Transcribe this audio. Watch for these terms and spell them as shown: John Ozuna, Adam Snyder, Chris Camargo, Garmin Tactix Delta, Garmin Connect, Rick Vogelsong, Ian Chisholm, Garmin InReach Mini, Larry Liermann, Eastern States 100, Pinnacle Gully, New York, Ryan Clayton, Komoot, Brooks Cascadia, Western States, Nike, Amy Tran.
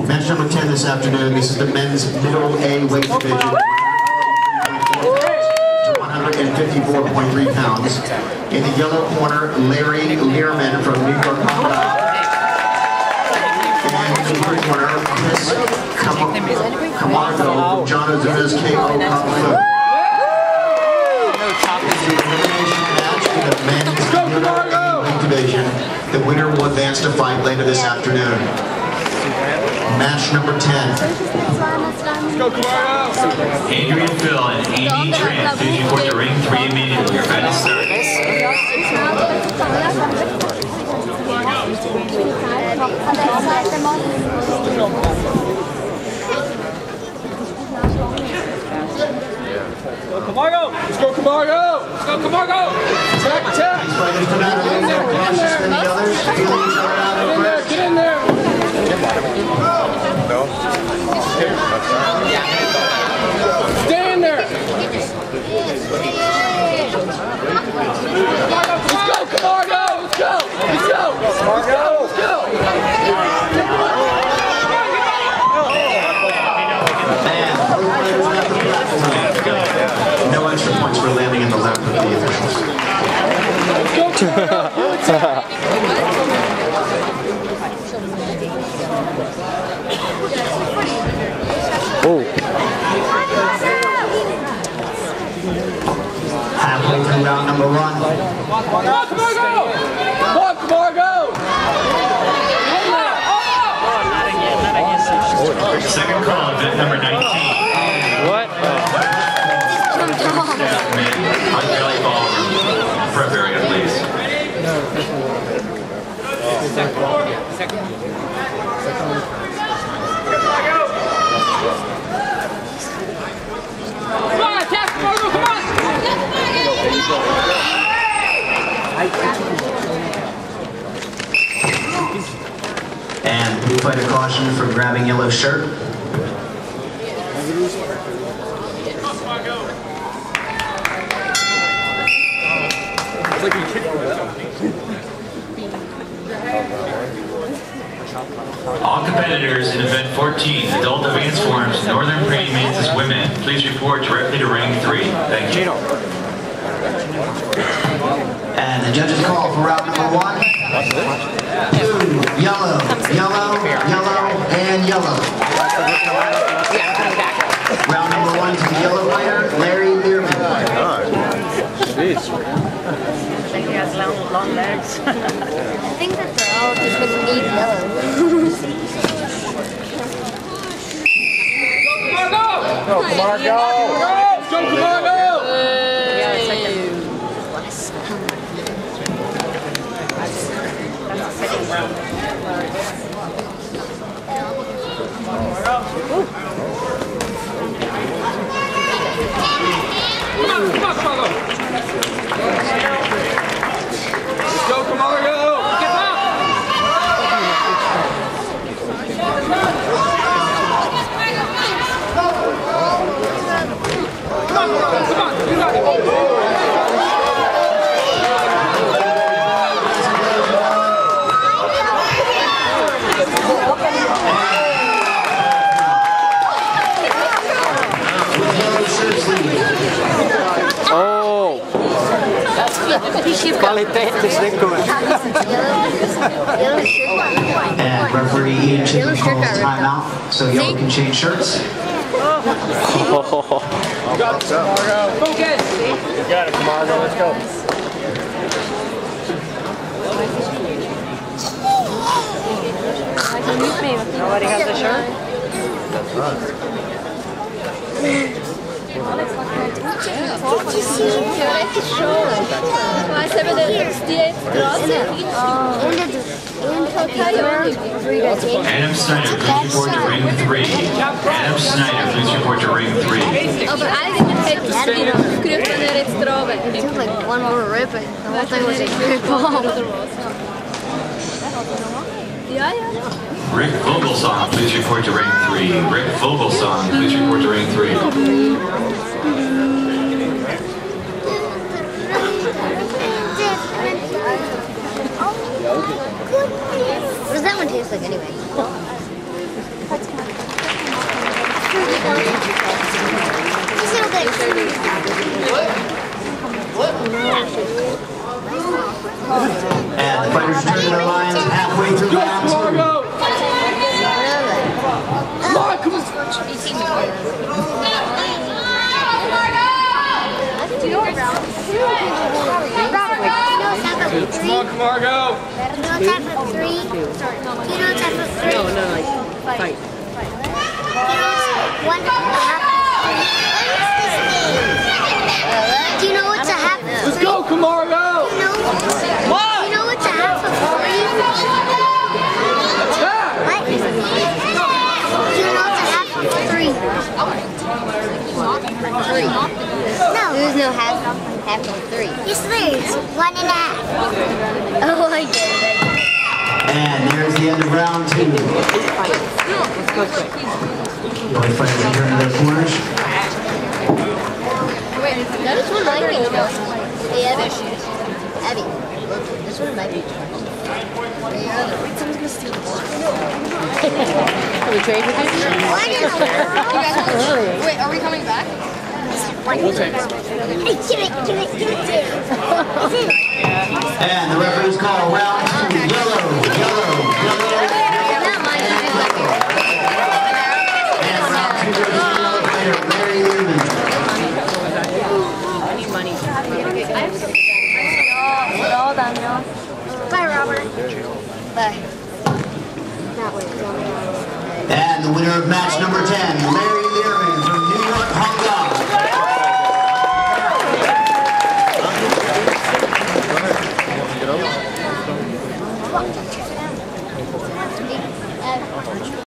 Match number 10 this afternoon. This is the men's middle A weight division. 154.3 pounds. In the yellow corner, Larry Liermann from New York, Canada. And in the blue corner, Chris Camargo, John Ozuna's K.O. It's an elimination match for the men's middle weight division. The winner will advance to fight later this afternoon. Match number 10. Adrian Phil and Amy Tran, due for the ring 3 immediately. Register. Go Camargo! Let's go Camargo! Let's go Camargo! Attack, attack! He's fighting for that. Get in there! Get in there! No? Stay in there! Let's go, Camargo! Let's go! Let's go! Camargo! Let's go! No extra points for landing in the lap of the officials. Oh. Halfway through round number 1. Come on, Camargo! Come on, Camargo! Oh. Second call, event number 19. What? Unfairly ball. For a very good place. Second. And blue fighter caution for grabbing yellow shirt. All competitors in event 14, adult advance forms, northern pre-mains as women. Please report directly to ring 3. Thank you. And the judges call for round number 1. Blue, yellow, yellow, yellow, and yellow. Round number 1 to the yellow player, Larry Learman. I think he has long legs. I think that they're all just going to need yellow. Go, Camargo! Go, Camargo! And referee Ian Chisholm calls timeout, so y'all can change shirts. You got it, Camargo. Focus. You got it, Camargo. Let's go. Nobody has the shirt? That's Adam Snyder, please report to ring 3. Adam Snyder, please report to ring 3. It took like one more rip, but the whole thing was a great ball. Rick Vogelsong, please report to ring 3. Rick Vogelsong, please report to ring 3. What does that one taste like anyway? Major lapse. Come on, Camargo! Do not for three. Sorry. Do not for three. No, like, fight. Do you know what's a half of three? Let's go, Camargo! Do you know what's a half of three? What? Do you know what's a half of three? No. There's no half. Half of three. Yes, there's one and a half. Oh, I get it. And there's the end of round two. Boy fighters are in their corners. This one might be tough. The other shoes. Abby, look, this one might be tough. The other. Someone's gonna steal this one. Can we trade with this? Wait, are we coming back? And the referee's call round two, yellow. And round two, yellow player, Larry Liermann. I need money. Bye, Robert. Bye. And the winner of match number 10, Larry.